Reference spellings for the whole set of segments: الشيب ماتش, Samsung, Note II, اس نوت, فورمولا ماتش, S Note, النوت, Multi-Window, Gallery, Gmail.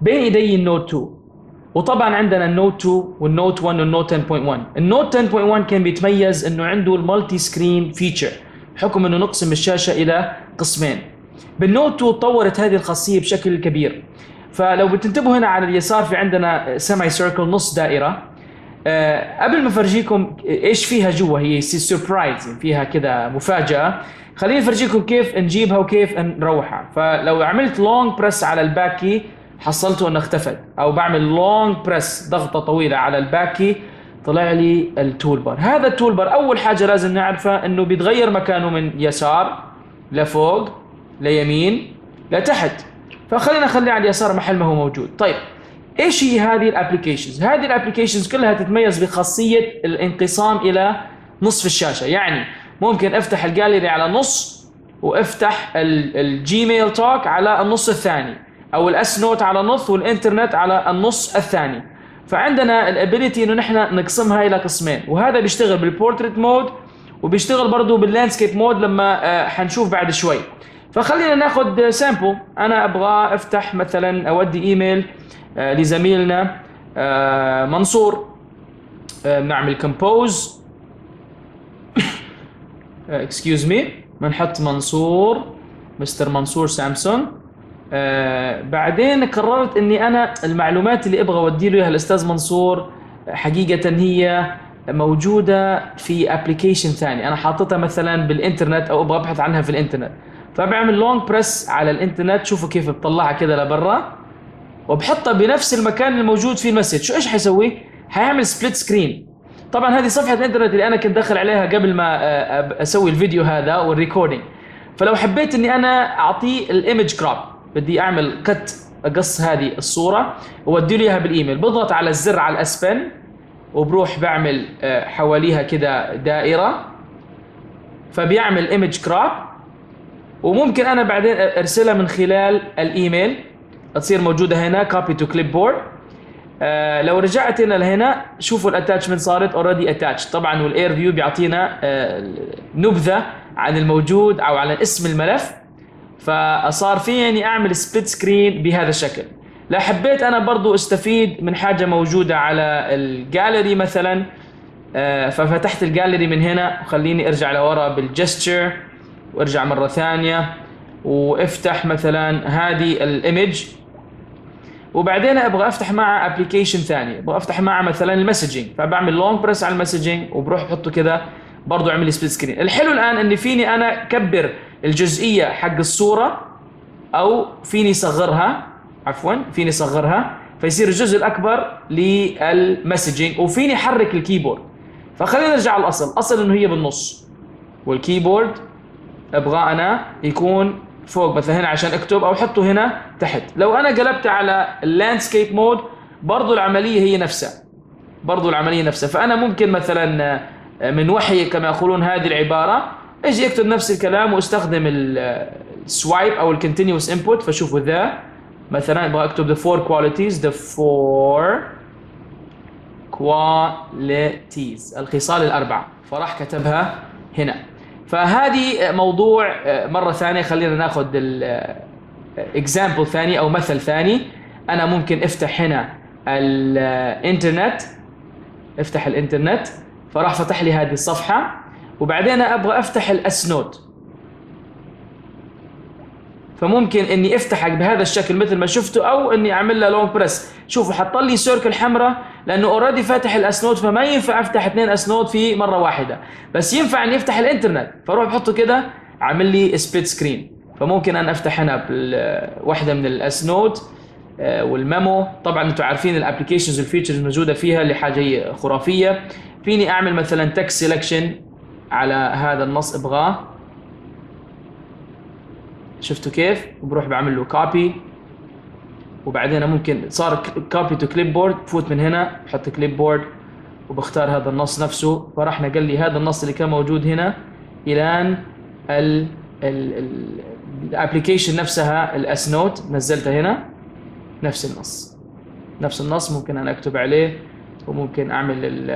بين ايدي النوت 2، وطبعا عندنا النوت 2 والنوت 1 والنوت 10.1. النوت 10.1 كان بيتميز انه عنده المالتي سكرين فيتشر بحكم انه نقسم الشاشه الى قسمين. بالنوت 2 تطورت هذه الخاصيه بشكل كبير. فلو بتنتبهوا هنا على اليسار في عندنا سيمي سيركل، نص دائره. قبل ما افرجيكم ايش فيها جوا، هي سربرايز فيها كذا مفاجاه، خليني افرجيكم كيف نجيبها وكيف نروحها. فلو عملت لونج بريس على الباكي حصلته انه اختفت، او بعمل لونج بريس ضغطه طويله على الباكي طلع لي التول بار. هذا التول بار اول حاجه لازم نعرفها انه بيتغير مكانه من يسار لفوق ليمين لتحت، فخلينا نخليه على اليسار محل ما هو موجود. طيب ايش هي هذه الابلكيشنز؟ هذه الابلكيشنز كلها تتميز بخاصيه الانقسام الى نصف الشاشه، يعني ممكن افتح الجاليري على نص وافتح الجيميل توك على النص الثاني، او الاس نوت على نص والانترنت على النص الثاني. فعندنا الابيليتي انه نحن نقسمها الى قسمين، وهذا بيشتغل بالبورتريت مود وبيشتغل برضه باللاندسكيب مود لما حنشوف بعد شوي. فخلينا ناخذ سامبل، انا ابغى افتح مثلا اودي ايميل لزميلنا منصور، نعمل كومبوز، اكسكيوز مي، بنحط منصور، مستر منصور سامسونج. بعدين قررت اني انا المعلومات اللي ابغى اودي له اياها الاستاذ منصور حقيقه هي موجوده في ابلكيشن ثاني، انا حاططها مثلا بالانترنت او ابغى ابحث عنها في الانترنت. فبعمل لونج بريس على الانترنت، شوفوا كيف بطلعها كده لبرا، وبحطها بنفس المكان الموجود فيه المسج. شو ايش حيسوي؟ حيعمل سبليت سكرين. طبعا هذه صفحه الانترنت اللي انا كنت داخل عليها قبل ما اسوي الفيديو هذا والريكوردينج. فلو حبيت اني انا اعطيه الايمج كراب، بدي اعمل كت، اقص هذه الصوره واودي له اياها بالايميل، بضغط على الزر على الاس بن وبروح بعمل حواليها كده دائره فبيعمل ايمج كراب، وممكن انا بعدين ارسلها من خلال الايميل تصير موجوده هنا كوبي تو كليب بورد. لو رجعت هنا لهنا شوفوا الاتاتشمنت صارت اوريدي اتاتش. طبعا والاير فيو بيعطينا نبذه عن الموجود او على اسم الملف، فصار فيني يعني اعمل سبليت سكرين بهذا الشكل. لو حبيت انا برضو استفيد من حاجه موجوده على الجاليري مثلا، ففتحت الجاليري من هنا، وخليني ارجع لورا بالجستشر وارجع مره ثانيه وافتح مثلا هذه الايمج، وبعدين ابغى افتح مع ابلكيشن ثاني، ابغى افتح مع مثلا المسجنج، فبعمل لونج بريس على المسجنج وبروح بحطه كده برضه اعمل سبليت سكرين. الحلو الان اني فيني انا اكبر الجزئيه حق الصوره، او فيني صغرها، عفوا فيني صغرها فيصير الجزء الاكبر للمسجنج، وفيني احرك الكيبورد. فخلينا نرجع للاصل، الاصل انه هي بالنص، والكيبورد ابغى انا يكون فوق مثلا هنا عشان اكتب، او احطه هنا تحت. لو انا قلبت على اللاندسكيب مود برضه العمليه هي نفسها، برضه العمليه نفسها. فانا ممكن مثلا من وحي كما يقولون هذه العباره اجي اكتب نفس الكلام واستخدم السوايب او الكونتينوس انبوت. فشوفوا ذا مثلا ابغى اكتب ذا فور كواليتيز، ذا فور كواليتيز، الخصال الاربعه، فراح كتبها هنا. فهذه موضوع مرة ثانية، خلينا ناخذ اكزامبل ثاني أو مثل ثاني. أنا ممكن أفتح هنا الإنترنت، أفتح الإنترنت فراح فتح لي هذه الصفحة، وبعدين أبغى أفتح الأس نوت، فممكن إني أفتحه بهذا الشكل مثل ما شفتوا، أو إني أعمل له لونج بريس. شوفوا حط لي سيركل حمراء لأنه أوريدي فاتح الأس نوت، فما ينفع أفتح اثنين أس نوت في مرة واحدة، بس ينفع إني أفتح الإنترنت، فأروح بحطه كده عامل لي سبليت سكرين. فممكن أنا أفتح هنا واحدة من الأس نوت والميمو. طبعًا أنتم عارفين الأبلكيشنز والفيتشرز الموجودة فيها اللي حاجة خرافية. فيني أعمل مثلًا تكست سيلكشن على هذا النص أبغاه، شفتوا كيف؟ بروح بعمل له كوبي، وبعدين ممكن صار كوبي تو كليب بورد، بفوت من هنا بحط كليب بورد وبختار هذا النص نفسه، فراح نقل لي هذا النص اللي كان موجود هنا الى الابلكيشن نفسها الاس نوت، نزلتها هنا نفس النص، نفس النص ممكن انا اكتب عليه، وممكن اعمل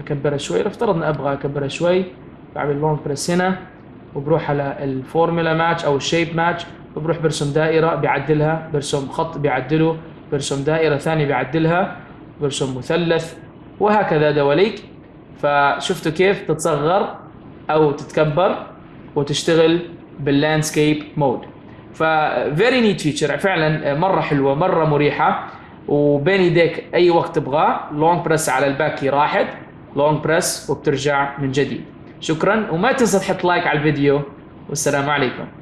اكبرها شوي، افترض اني ابغى اكبرها شوي، بعمل لونج بريس هنا وبروح على الفورمولا ماتش او الشيب ماتش، وبروح برسم دائره بيعدلها، برسم خط بيعدله، برسم دائرة ثانية بعدلها، برسم مثلث، وهكذا دواليك. فشفتوا كيف تتصغر أو تتكبر وتشتغل باللاندسكيب مود. ففيري نيت فيتشر، فعلا مرة حلوة مرة مريحة، وبين يديك أي وقت تبغاه. لونج بريس على الباكي راحت، لونج بريس وبترجع من جديد. شكرا، وما تنسى تحط لايك على الفيديو، والسلام عليكم.